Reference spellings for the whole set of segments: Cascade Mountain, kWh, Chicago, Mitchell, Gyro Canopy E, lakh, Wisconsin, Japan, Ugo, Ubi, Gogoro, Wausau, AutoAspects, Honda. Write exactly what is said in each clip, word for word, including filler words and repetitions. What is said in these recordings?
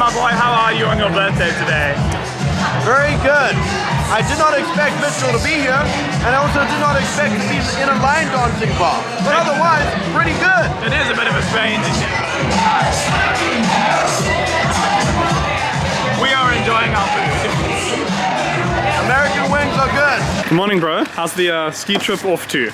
my boy, how are you on your birthday today? Very good. I did not expect Mitchell to be here, and I also did not expect to be in a line dancing bar. But otherwise, pretty good. It is a bit of a strange issue. We are enjoying our food. American wings are good. Good morning, bro. How's the uh, ski trip off to?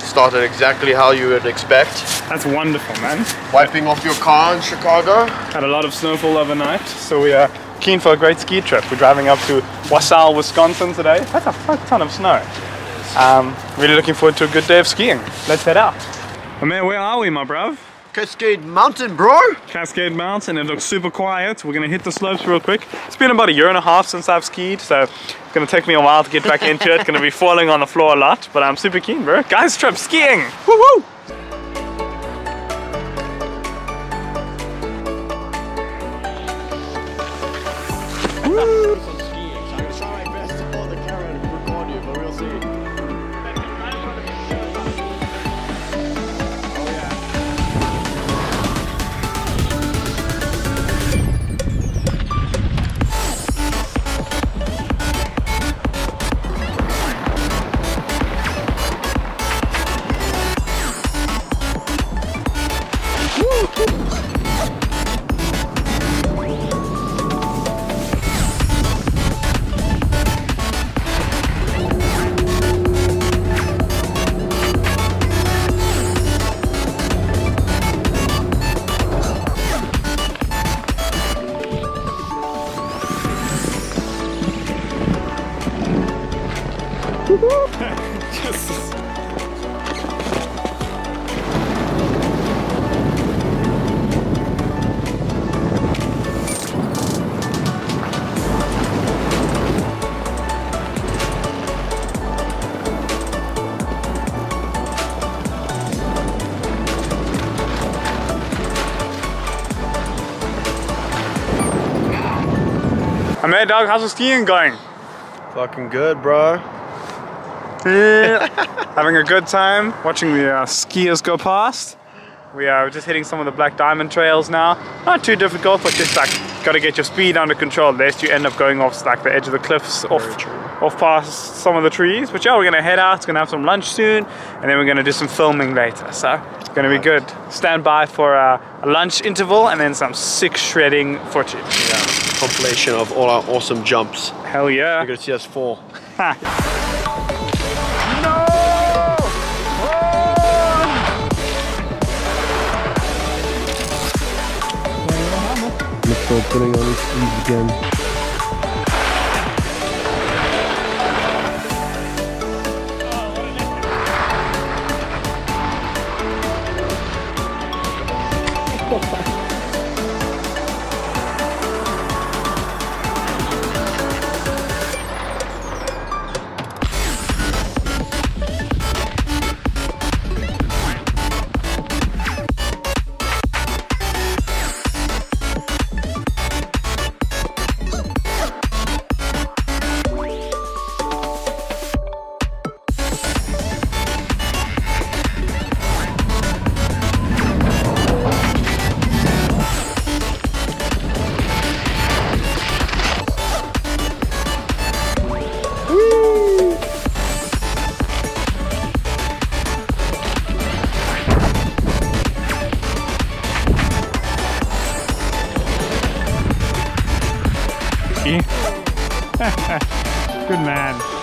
Started exactly how you would expect. That's wonderful, man. Wiping off your car in Chicago. Had a lot of snowfall overnight, so we are keen for a great ski trip. We're driving up to Wausau, Wisconsin today. That's a fuck ton of snow. Um, really looking forward to a good day of skiing. Let's head out. Oh man, where are we, my bruv? Cascade Mountain, bro! Cascade Mountain. It looks super quiet. We're gonna hit the slopes real quick. It's been about a year and a half since I've skied, so it's gonna take me a while to get back into it. Gonna be falling on the floor a lot, but I'm super keen, bro. Guys trip skiing! Woohoo! I'm hey dog, how's the skiing going? Fucking good, bro. Yeah. Having a good time, watching the uh, skiers go past. We are just hitting some of the black diamond trails now. Not too difficult, but just like, gotta get your speed under control, lest you end up going off like the edge of the cliffs, off, off past some of the trees. But yeah, we're gonna head out, gonna have some lunch soon, and then we're gonna do some filming later, so it's gonna be good. Stand by for uh, a lunch interval, and then some sick shredding footage. Yeah. Compilation of all our awesome jumps. Hell yeah. You're gonna see us fall. No! Mitchell putting on his skis again. Good man.